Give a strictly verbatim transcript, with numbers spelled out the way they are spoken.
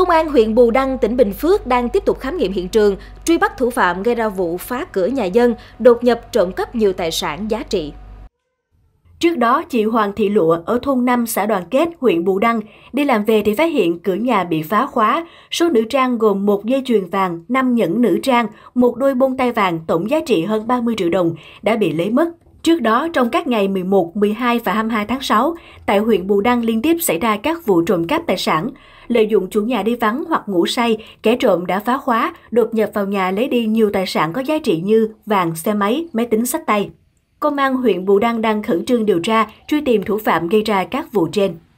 Công an huyện Bù Đăng, tỉnh Bình Phước đang tiếp tục khám nghiệm hiện trường, truy bắt thủ phạm gây ra vụ phá cửa nhà dân, đột nhập trộm cắp nhiều tài sản giá trị. Trước đó, chị Hoàng Thị Lụa ở thôn năm xã Đoàn Kết, huyện Bù Đăng đi làm về thì phát hiện cửa nhà bị phá khóa. Số nữ trang gồm một dây chuyền vàng, năm nhẫn nữ trang, một đôi bông tai vàng tổng giá trị hơn ba mươi triệu đồng đã bị lấy mất. Trước đó, trong các ngày mười một, mười hai và hai mươi hai tháng sáu, tại huyện Bù Đăng liên tiếp xảy ra các vụ trộm cắp tài sản. Lợi dụng chủ nhà đi vắng hoặc ngủ say, kẻ trộm đã phá khóa, đột nhập vào nhà lấy đi nhiều tài sản có giá trị như vàng, xe máy, máy tính xách tay. Công an huyện Bù Đăng đang khẩn trương điều tra, truy tìm thủ phạm gây ra các vụ trên.